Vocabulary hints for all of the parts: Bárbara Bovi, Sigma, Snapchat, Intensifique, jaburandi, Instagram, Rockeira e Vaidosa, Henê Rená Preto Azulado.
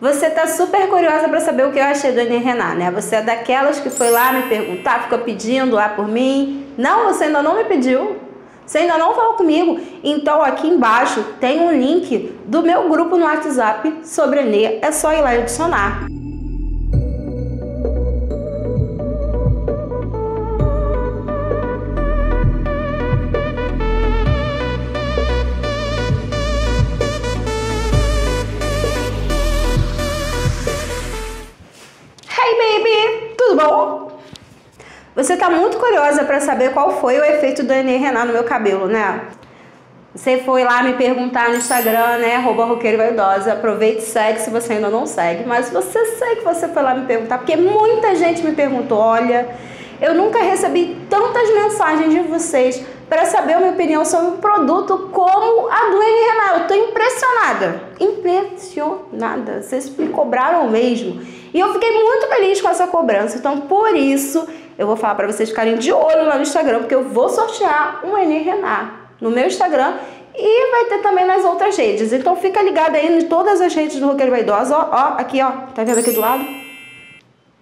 Você tá super curiosa para saber o que eu achei do Henê Rená, né? Você é daquelas que foi lá me perguntar, ficou pedindo lá por mim. Não, você ainda não me pediu. Você ainda não falou comigo. Então aqui embaixo tem um link do meu grupo no WhatsApp sobre Henê. É só ir lá e adicionar. Bom, você tá muito curiosa para saber qual foi o efeito do Henê Rená no meu cabelo, né? Você foi lá me perguntar no Instagram, né? @Rockeira e Vaidosa. Aproveita e segue se você ainda não segue. Mas você sei que você foi lá me perguntar, porque muita gente me perguntou. Olha, eu nunca recebi tantas mensagens de vocês para saber a minha opinião sobre um produto como a do Henê Rená. Eu tô impressionada. Impressionada. Vocês me cobraram mesmo. E eu fiquei muito feliz com essa cobrança. Então, por isso, eu vou falar para vocês ficarem de olho lá no Instagram, porque eu vou sortear um Henê Rená no meu Instagram e vai ter também nas outras redes. Então, fica ligado aí em todas as redes do Rockeira e Vaidosa. Ó, ó, aqui, ó. Tá vendo aqui do lado?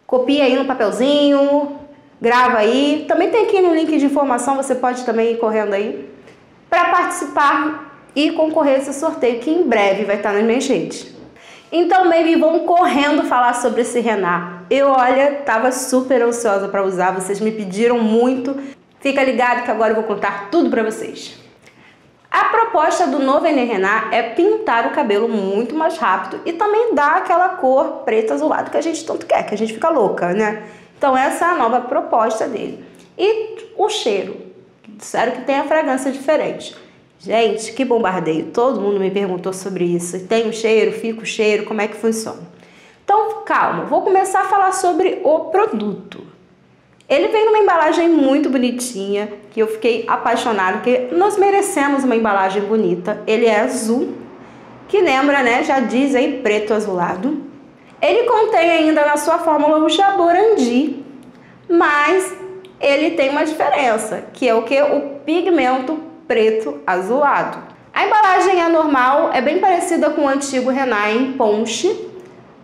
Copia aí no papelzinho, grava aí. Também tem aqui no link de informação, você pode também ir correndo aí para participar e concorrer a esse sorteio que em breve vai estar nas minhas redes. Então, baby, vão correndo falar sobre esse Rená. Eu, olha, tava super ansiosa para usar, vocês me pediram muito. Fica ligado que agora eu vou contar tudo para vocês. A proposta do novo Henê Rená é pintar o cabelo muito mais rápido e também dar aquela cor preta azulada que a gente tanto quer, que a gente fica louca, né? Então essa é a nova proposta dele. E o cheiro. Disseram que tem a fragrância diferente. Gente, que bombardeio, todo mundo me perguntou sobre isso, tem o cheiro, fica o cheiro, como é que funciona? Então calma, vou começar a falar sobre o produto. Ele vem numa embalagem muito bonitinha, que eu fiquei apaixonada, porque nós merecemos uma embalagem bonita. Ele é azul, que lembra, né, já diz aí, preto azulado. Ele contém ainda na sua fórmula o jaburandi, mas ele tem uma diferença, que é o que? O pigmento preto azulado. A embalagem é normal, é bem parecida com o antigo Rená em ponche,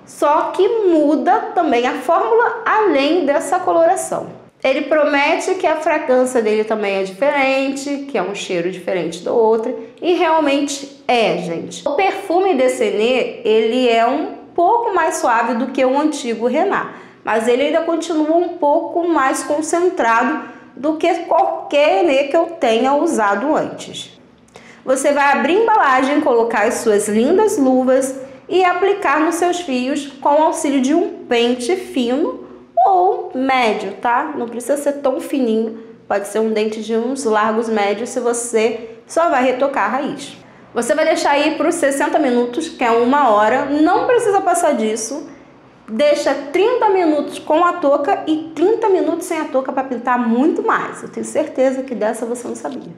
só que muda também a fórmula além dessa coloração. Ele promete que a fragrância dele também é diferente, que é um cheiro diferente do outro, e realmente é, gente. O perfume desse Henê, ele é um pouco mais suave do que o antigo Rená, mas ele ainda continua um pouco mais concentrado do que qualquer Henê que eu tenha usado antes. Você vai abrir a embalagem, colocar as suas lindas luvas e aplicar nos seus fios com o auxílio de um pente fino ou médio, tá? Não precisa ser tão fininho, pode ser um dente de uns largos médios, se você só vai retocar a raiz. Você vai deixar aí por 60 minutos, que é 1 hora, não precisa passar disso. Deixa 30 minutos com a touca e 30 minutos sem a touca para pintar muito mais. Eu tenho certeza que dessa você não sabia.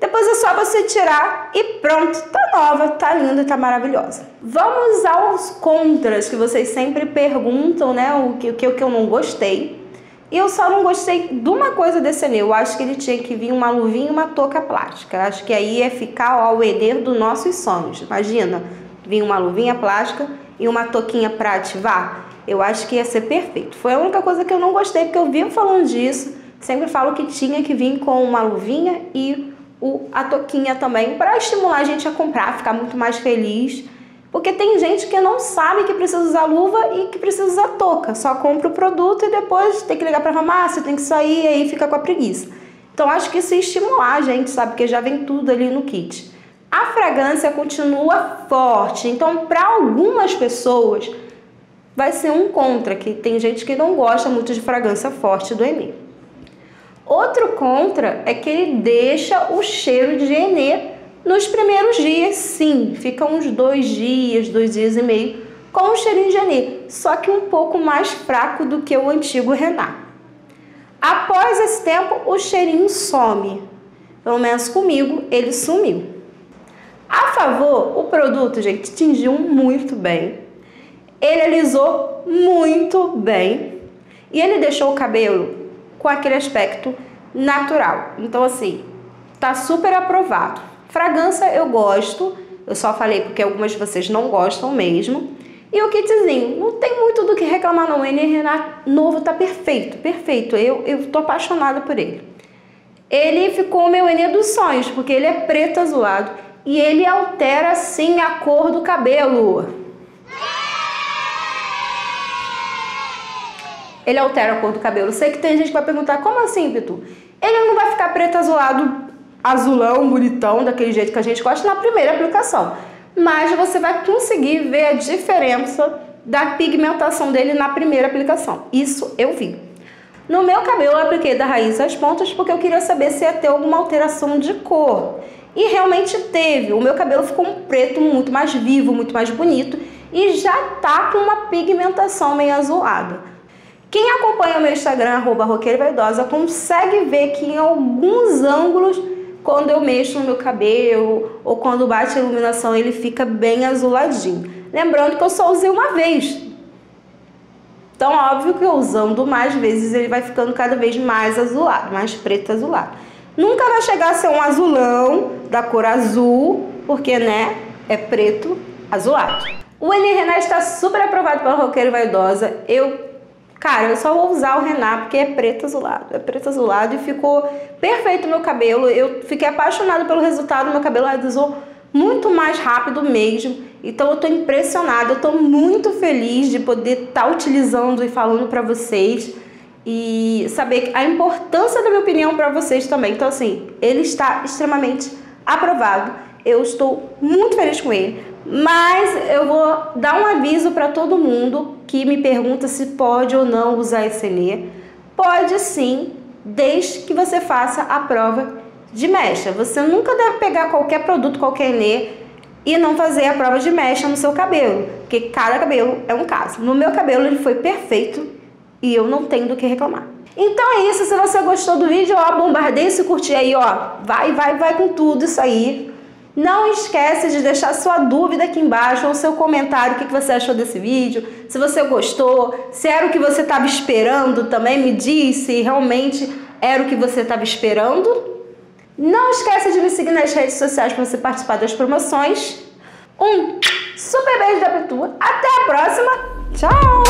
Depois é só você tirar e pronto, tá nova, tá linda, tá maravilhosa. Vamos aos contras que vocês sempre perguntam, né, o que eu não gostei. E eu só não gostei de uma coisa desse Henê. Eu acho que ele tinha que vir uma luvinha e uma touca plástica. Acho que aí ia ficar ao Henê dos nossos sonhos. Imagina, vir uma luvinha plástica e uma touquinha para ativar, eu acho que ia ser perfeito. Foi a única coisa que eu não gostei, porque eu vivo falando disso, sempre falo que tinha que vir com uma luvinha e a touquinha também, para estimular a gente a comprar, ficar muito mais feliz, porque tem gente que não sabe que precisa usar luva e que precisa usar touca, só compra o produto e depois tem que ligar para a farmácia, tem que sair, aí fica com a preguiça. Então acho que isso ia estimular a gente, sabe, porque já vem tudo ali no kit. A fragrância continua forte, então para algumas pessoas vai ser um contra, que tem gente que não gosta muito de fragrância forte do Henê. Outro contra é que ele deixa o cheiro de Henê nos primeiros dias, sim, fica uns 2 dias, 2 dias e meio com o cheirinho de Henê, só que um pouco mais fraco do que o antigo Rená. Após esse tempo o cheirinho some, pelo menos comigo ele sumiu. A favor, o produto, gente, tingiu muito bem, ele alisou muito bem e ele deixou o cabelo com aquele aspecto natural. Então assim, tá super aprovado. Fragrância eu gosto, eu só falei porque algumas de vocês não gostam mesmo. E o kitzinho, não tem muito do que reclamar não, o Henê Rená novo tá perfeito, perfeito, eu tô apaixonada por ele. Ele ficou o meu Henê dos sonhos, porque ele é preto azulado e ele altera sim a cor do cabelo. Ele altera a cor do cabelo. Sei que tem gente que vai perguntar, como assim, Pitu? Ele não vai ficar preto azulado, azulão, bonitão, daquele jeito que a gente gosta na primeira aplicação. Mas você vai conseguir ver a diferença da pigmentação dele na primeira aplicação. Isso eu vi. No meu cabelo eu apliquei da raiz às pontas porque eu queria saber se ia ter alguma alteração de cor. E realmente teve. O meu cabelo ficou um preto muito mais vivo, muito mais bonito. E já tá com uma pigmentação meio azulada. Quem acompanha o meu Instagram, @roqueirevaidosa, consegue ver que em alguns ângulos, quando eu mexo no meu cabelo ou quando bate a iluminação, ele fica bem azuladinho. Lembrando que eu só usei uma vez. Então, óbvio que usando mais vezes, ele vai ficando cada vez mais azulado, mais preto azulado. Nunca vai chegar a ser um azulão da cor azul, porque, né, é preto azulado. O Henê Rená está super aprovado pela Rockeira e Vaidosa. Cara, eu só vou usar o Rená porque é preto azulado e ficou perfeito o meu cabelo. Eu fiquei apaixonada pelo resultado, meu cabelo alisou muito mais rápido mesmo. Então eu tô impressionada, eu tô muito feliz de poder estar utilizando e falando pra vocês e saber a importância da minha opinião pra vocês também. Então assim, ele está extremamente aprovado, eu estou muito feliz com ele. Mas eu vou dar um aviso para todo mundo que me pergunta se pode ou não usar esse Henê. Pode sim, desde que você faça a prova de mecha. Você nunca deve pegar qualquer produto, qualquer Henê e não fazer a prova de mecha no seu cabelo, porque cada cabelo é um caso. No meu cabelo ele foi perfeito e eu não tenho do que reclamar. Então é isso, se você gostou do vídeo, ó, bombardeia esse curtir aí, ó, vai com tudo isso aí. Não esquece de deixar sua dúvida aqui embaixo ou seu comentário, o que você achou desse vídeo, se você gostou, se era o que você estava esperando também, me diz se realmente era o que você estava esperando. Não esquece de me seguir nas redes sociais para você participar das promoções. Um super beijo da Pitu, até a próxima, tchau!